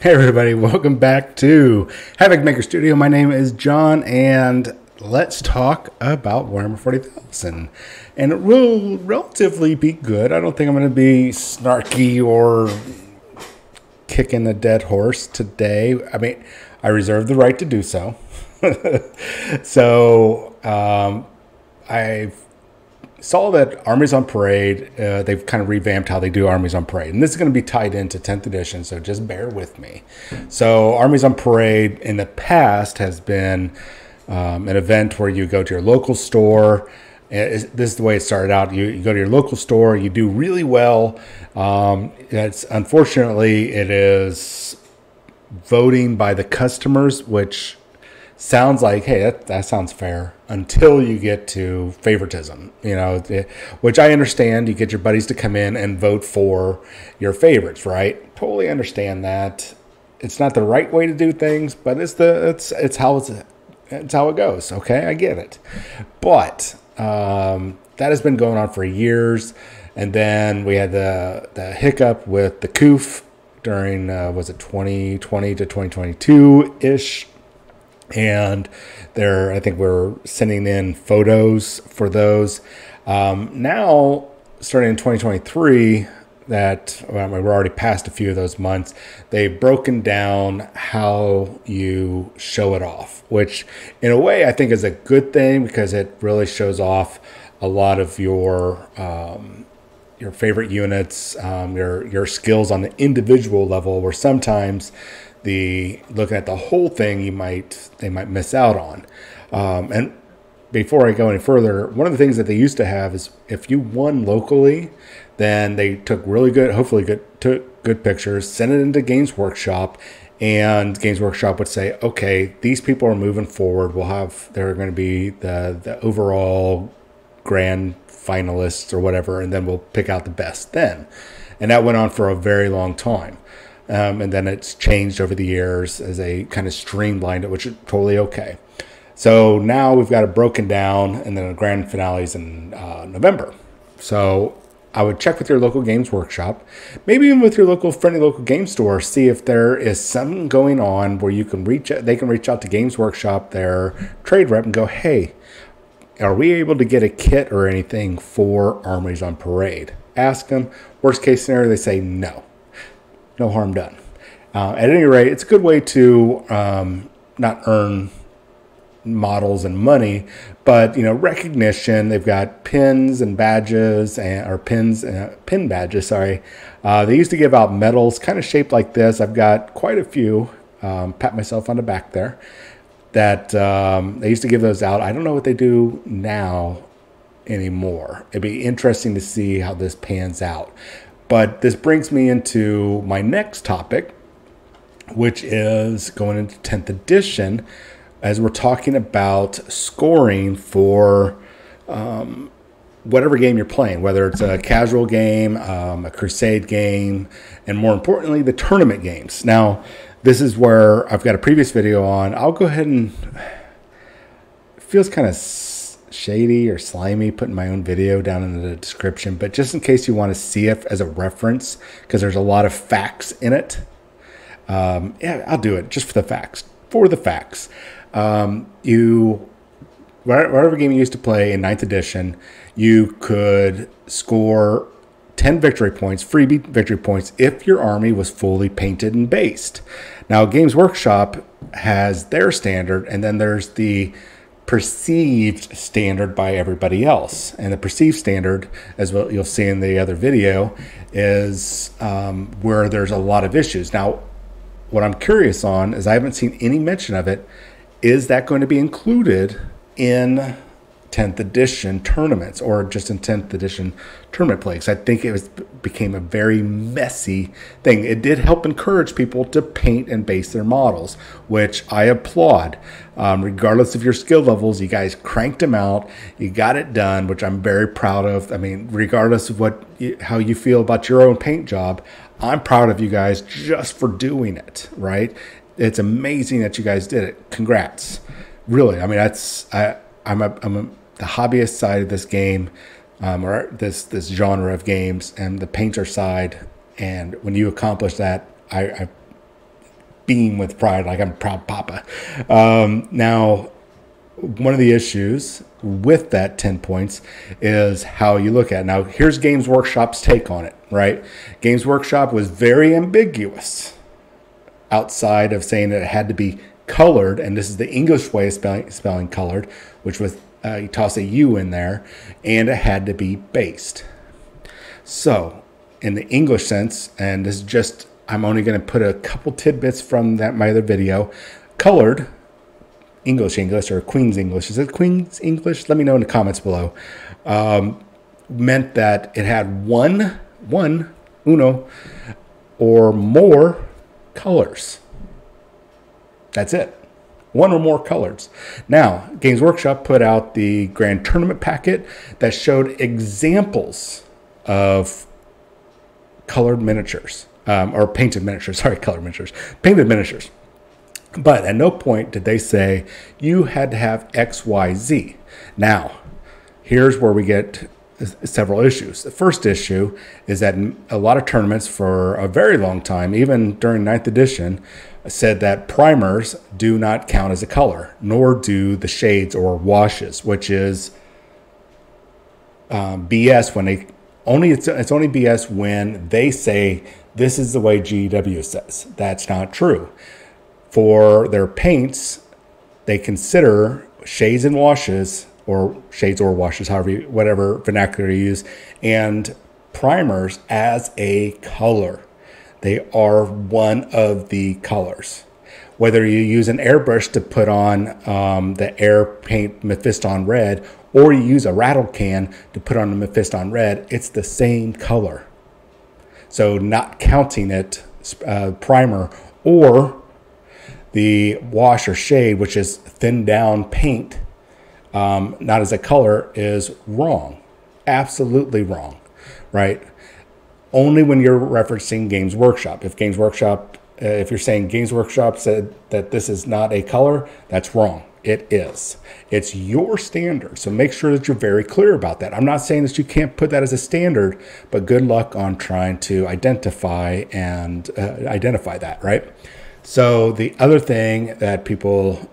Hey everybody, welcome back to Havokmkr Studio. My name is John, and let's talk about Warhammer 40,000. And it will relatively be good. I don't think I'm going to be snarky or kicking the dead horse today. I mean, I reserve the right to do so. So, I saw that Armies on Parade, they've kind of revamped how they do Armies on Parade. And this is going to be tied into 10th edition, so just bear with me. So Armies on Parade in the past has been an event where you go to your local store. This is the way it started out. You go to your local store, you do really well. Unfortunately, it is voting by the customers, which sounds like, hey, that sounds fair, until you get to favoritism, you know, which I understand. You get your buddies to come in and vote for your favorites, right? Totally understand that. It's not the right way to do things, but it's how it goes. Okay, I get it. But that has been going on for years, and then we had the hiccup with the COOF during was it 2020 to 2022 ish. And there, I think we're sending in photos for those. Now, starting in 2023, we're already past a few of those months, they've broken down how you show it off, which in a way I think is a good thing, because it really shows off a lot of your favorite units, your skills on the individual level, where sometimes looking at the whole thing, they might miss out on. And before I go any further, one of the things that they used to have is if you won locally, then they took really good, took good pictures, sent it into Games Workshop, and Games Workshop would say, okay, these people are moving forward. They're going to be the overall grand finalists or whatever, and then we'll pick out the best then. And that went on for a very long time. And then it's changed over the years as they kind of streamlined it, which is totally okay. So now we've got it broken down, and then the grand finales in November. So I would check with your local Games Workshop, maybe even with your local friendly local game store, see if there is something going on where you can reach out to Games Workshop, their trade rep, and go, hey, are we able to get a kit or anything for Armies on Parade? Ask them. Worst case scenario, they say no. No harm done. At any rate, it's a good way to not earn models and money, but you know, recognition. They've got pins and badges, pin badges. Sorry, they used to give out medals, kind of shaped like this. I've got quite a few. Pat myself on the back there. That they used to give those out. I don't know what they do now anymore. It'd be interesting to see how this pans out. But this brings me into my next topic, which is going into 10th edition, as we're talking about scoring for whatever game you're playing, whether it's a casual game, a crusade game, and more importantly, the tournament games. Now, this is where I've got a previous video on. I'll go ahead and... It feels kind of shady or slimy putting my own video down in the description, but just in case you want to see it as a reference, because there's a lot of facts in it. Yeah, I'll do it just for the facts. Whatever game you used to play in 9th edition, you could score 10 victory points, freebie victory points, if your army was fully painted and based. Now, Games Workshop has their standard, and then there's the perceived standard by everybody else. And the perceived standard, as well, you'll see in the other video, is where there's a lot of issues. Now, what I'm curious on is I haven't seen any mention of it. Is that going to be included in 10th edition tournaments, or just in 10th edition tournament play? Because I think it became a very messy thing. It did help encourage people to paint and base their models, which I applaud. Regardless of your skill levels, you guys cranked them out. You got it done, which I'm very proud of. I mean, regardless of how you feel about your own paint job, I'm proud of you guys just for doing it, right? It's amazing that you guys did it. Congrats. Really, I mean, I'm the hobbyist side of this game, or this genre of games, and the painter side. And when you accomplish that, I beam with pride, like I'm proud papa. Now, one of the issues with that 10 points is how you look at it. Now, here's Games Workshop's take on it, right? Games Workshop was very ambiguous outside of saying that it had to be colored, and this is the English way of spelling colored, which was you toss a U in there, and it had to be based. So, in the English sense, and this is just, I'm only going to put a couple tidbits from that my other video, colored, English or Queen's English. Is it Queen's English? Let me know in the comments below. Meant that it had uno, or more colors. That's it. One or more colors. Now, Games Workshop put out the Grand Tournament Packet that showed examples of colored miniatures, or painted miniatures, sorry, colored miniatures, painted miniatures. But at no point did they say you had to have X, Y, Z. Now, here's where we get several issues. The first issue is that a lot of tournaments for a very long time, even during 9th edition, said that primers do not count as a color, nor do the shades or washes, which is BS when they only, it's only BS when they say this is the way GW says. That's not true. For their paints, they consider shades and washes, or shades or washes, however, whatever vernacular you use, and primers as a color. They are one of the colors. Whether you use an airbrush to put on the air paint Mephiston red, or you use a rattle can to put on the Mephiston red, it's the same color. So not counting it, primer, or the wash or shade, which is thinned down paint, not as a color, is wrong. Absolutely wrong, right? Only when you're referencing Games Workshop. If Games Workshop, if you're saying Games Workshop said that this is not a color, that's wrong. It is. It's your standard. So make sure that you're very clear about that. I'm not saying that you can't put that as a standard, but good luck on trying to identify and identify that, right? So the other thing that people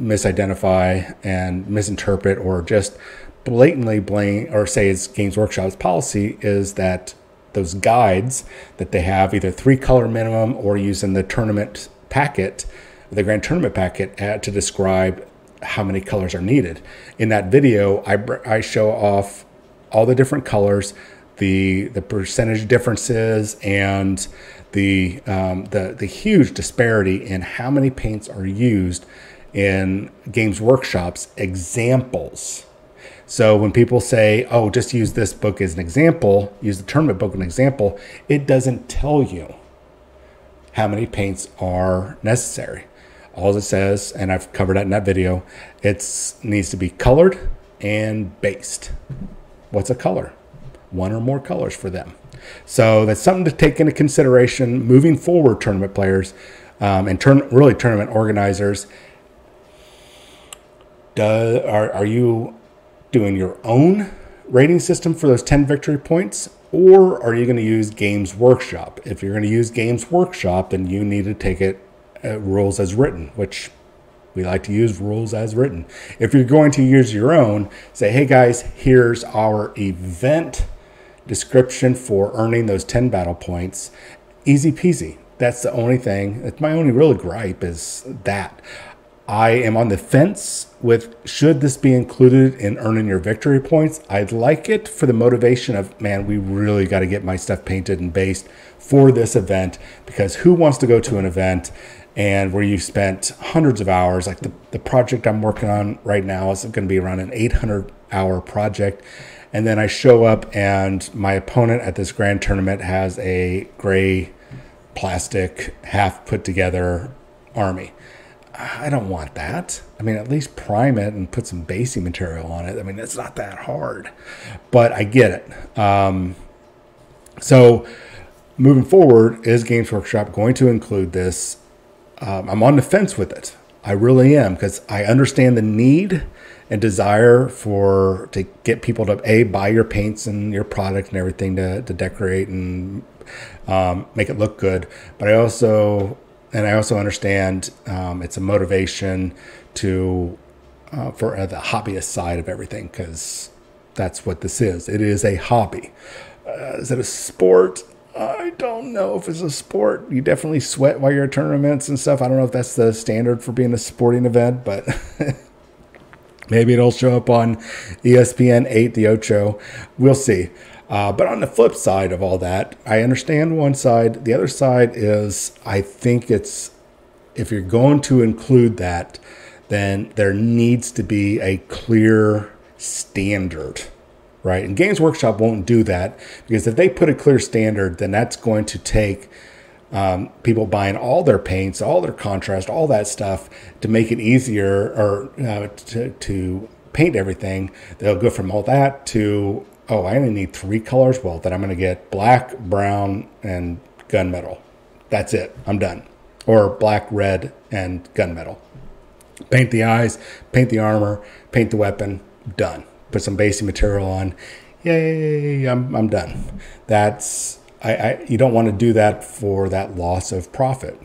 misidentify and misinterpret, or just blatantly blame or say is Games Workshop's policy, is that those guides that they have, either 3 color minimum or using the tournament packet, the Grand Tournament Packet, to describe how many colors are needed. In that video, I show off all the different colors, the percentage differences, and the huge disparity in how many paints are used in Games Workshop's examples. So when people say, oh, just use this book as an example, use the tournament book as an example, it doesn't tell you how many paints are necessary. All it says, and I've covered that in that video, it needs to be colored and based. What's a color? One or more colors for them. So that's something to take into consideration moving forward, tournament players, and really tournament organizers. Are you doing your own rating system for those 10 victory points, or are you going to use Games Workshop? If you're going to use Games Workshop, then you need to take it rules as written, which we like to use rules as written. If you're going to use your own, say, hey guys, here's our event description for earning those 10 battle points. Easy peasy. That's the only thing. That's my only real gripe, is that I am on the fence with should this be included in earning your victory points. I'd like it for the motivation of, man, we really got to get my stuff painted and based for this event, because who wants to go to an event and where you've spent hundreds of hours? Like the project I'm working on right now is going to be around an 800-hour project. And then I show up and my opponent at this grand tournament has a gray plastic half put together army. I don't want that. I mean, at least prime it and put some basing material on it. I mean, it's not that hard, but I get it. So moving forward, is Games Workshop going to include this? I'm on the fence with it. I really am, because I understand the need and desire to get people to buy your paints and your product and everything to decorate and make it look good. But I also And I also understand it's a motivation to for the hobbyist side of everything, because that's what this is. It is a hobby. Is it a sport? I don't know if it's a sport. You definitely sweat while you're at tournaments and stuff. I don't know if that's the standard for being a sporting event, but maybe it'll show up on ESPN 8, the Ocho. We'll see. But on the flip side of all that, I understand one side. The other side is, I think it's, if you're going to include that, then there needs to be a clear standard, right? And Games Workshop won't do that, because if they put a clear standard, then that's going to take people buying all their paints, all their contrast, all that stuff to make it easier, or to paint everything. They'll go from all that to, oh, I only need 3 colors. Well, then I'm going to get black, brown, and gunmetal. That's it. I'm done. Or black, red, and gunmetal. Paint the eyes, paint the armor, paint the weapon. Done. Put some basic material on. Yay, I'm done. That's, you don't want to do that for that loss of profit.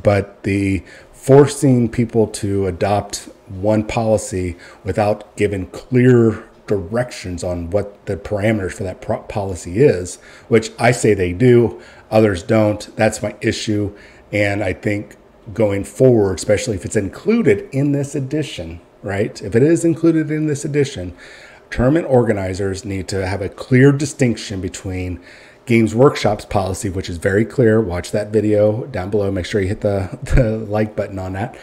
But the forcing people to adopt one policy without giving clear directions on what the parameters for that policy is, which I say they do, others don't. That's my issue. And I think going forward, especially if it's included in this edition, right? If it is included in this edition, tournament organizers need to have a clear distinction between Games Workshop's policy, which is very clear. Watch that video down below. Make sure you hit the like button on that.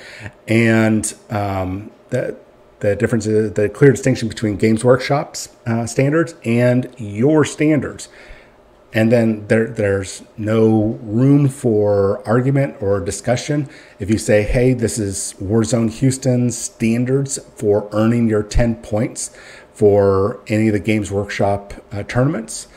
And the difference is the clear distinction between Games Workshop's standards and your standards. And then there's no room for argument or discussion. If you say, hey, this is Warzone Houston's standards for earning your 10 points for any of the Games Workshop tournaments,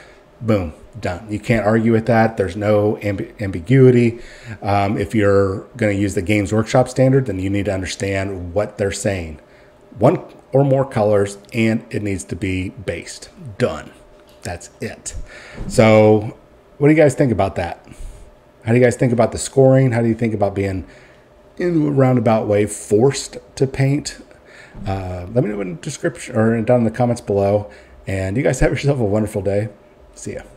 boom, done. You can't argue with that. There's no ambiguity. If you're going to use the Games Workshop standard, then you need to understand what they're saying. 1 or more colors, and it needs to be based. Done. That's it. So what do you guys think about that? How do you guys think about the scoring? How do you think about being, in a roundabout way, forced to paint? Let me know in the description or down in the comments below. And you guys have yourself a wonderful day. See ya.